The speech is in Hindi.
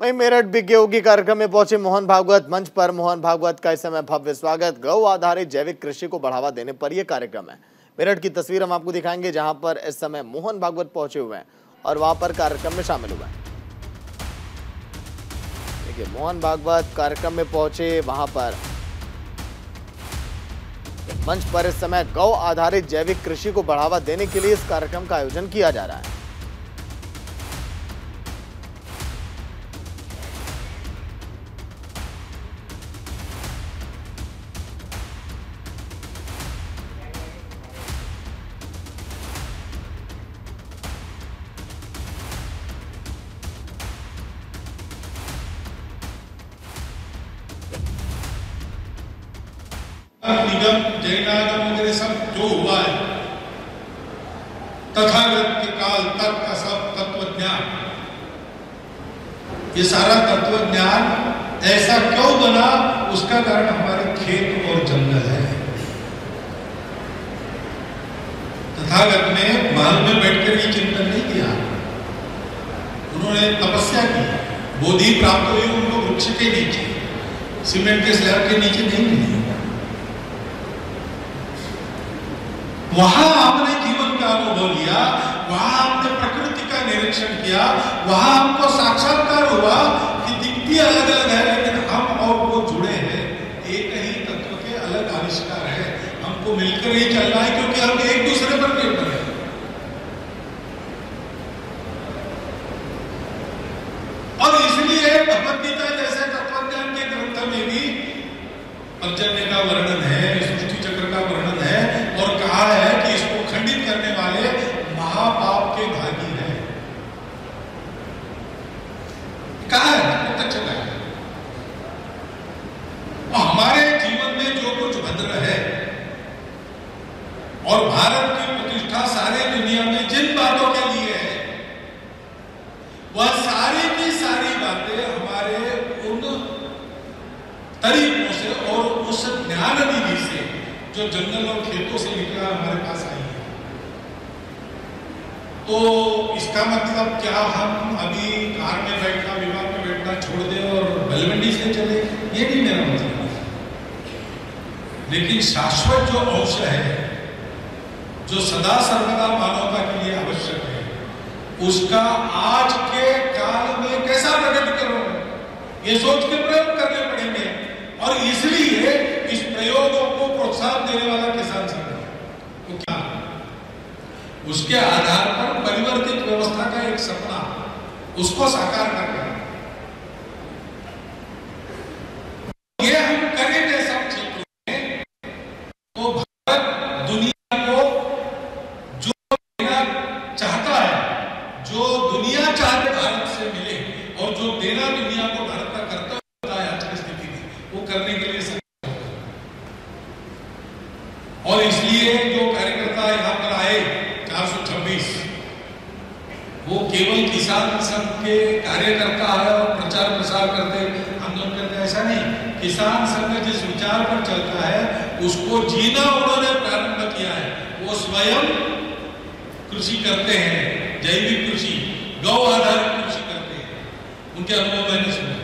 वहीं मेरठ बिग योगी कार्यक्रम में पहुंचे मोहन भागवत। मंच पर मोहन भागवत का इस समय भव्य स्वागत। गौ आधारित जैविक कृषि को बढ़ावा देने पर यह कार्यक्रम है। मेरठ की तस्वीर हम आपको दिखाएंगे जहां पर इस समय मोहन भागवत पहुंचे हुए हैं और वहां पर कार्यक्रम में शामिल हुए हैं। देखिए मोहन भागवत कार्यक्रम में पहुंचे, वहां पर मंच पर इस समय गौ आधारित जैविक कृषि को बढ़ावा देने के लिए इस कार्यक्रम का आयोजन किया जा रहा है। निगम जैन आगम वगैरह सब जो हुआ है, तथागत के काल तक का सब तत्वज्ञान, ये सारा तत्वज्ञान ऐसा क्यों बना, उसका कारण हमारे खेत और जंगल है। तथागत ने महल में बैठकर ये चिंतन नहीं किया, उन्होंने तपस्या की। बोधि प्राप्त हुई उनको वृक्ष के नीचे, सीमेंट के स्लैब के नीचे नहीं मिली। वहां आपने जीवन का अनुभव लिया, वहां आपने प्रकृति का निरीक्षण किया, वहां आपको साक्षात्कार हुआ कि दिखती अलग अलग है लेकिन हम और वो जुड़े हैं, एक ही तत्व के अलग आविष्कार है। हमको मिलकर ही चलना है क्योंकि हम एक दूसरे पर निर्भर हैं। और इसलिए भगवद्गीता जैसे तत्वज्ञान के ग्रंथ में भी पर्जन्य का वर्णन है, सृष्टि चक्र का वर्णन है और कहा है कि इसको खंडित करने वाले महापाप के भागी हैं। कहा है तक चला है। और हमारे जीवन में जो कुछ भद्र है और भारत की प्रतिष्ठा सारे दुनिया में जिन बातों के लिए है, वह सारी की सारी बातें हमारे उन तरीकों से और उस ज्ञान विधि से जो जंगल और खेतों से निकला हमारे पास आई है। तो इसका मतलब क्या हम अभी कार में बैठना, विमान में बैठना छोड़ दें और बलवंडी से चले, ये भी मेरा मतलब है। लेकिन शाश्वत जो अंश है, जो सदा सर्वदा मानवता के लिए आवश्यक है, उसका आज के काल में कैसा प्रकट करो, ये सोच के प्रयोग करने पड़ेंगे। और इसलिए इस प्रयोगों को प्रोत्साहन देने वाला किसान संघ है। क्या उसके आधार पर परिवर्तित व्यवस्था का एक सपना, उसको साकार करना है। ये हम करेंगे सब क्षेत्रों में तो भारत दुनिया को जो देना चाहता है, जो दुनिया चाहते भारत से मिले और जो देना दुनिया को भारत का करता वो करने के लिए सक्षम। और इसलिए जो कार्यकर्ता यहाँ पर आए 426, वो केवल किसान संघ के कार्यकर्ता है और प्रचार प्रसार करते, आंदोलन करते, ऐसा नहीं। किसान संघ जिस विचार पर चलता है उसको जीना उन्होंने प्रारंभ किया है। वो स्वयं कृषि करते हैं, जैविक कृषि, गौ आधारित कृषि करते हैं। उनके अनुभव मैंने सुना।